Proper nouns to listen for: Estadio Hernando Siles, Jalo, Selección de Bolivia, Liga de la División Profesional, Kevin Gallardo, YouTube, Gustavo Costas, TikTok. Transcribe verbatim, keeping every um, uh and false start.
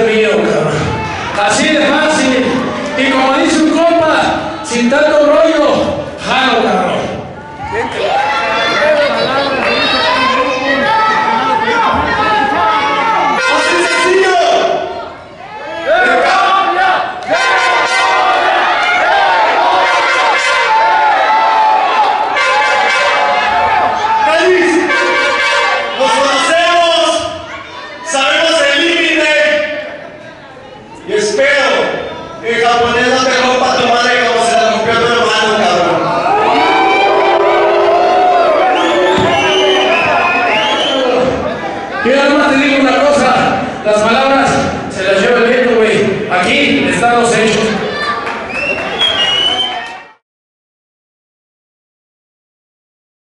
ser mío, cabrón. Así de fácil. Y como dice un compa, sin tanto rollo, jalo, cabrón. Mira, además te digo una cosa, las palabras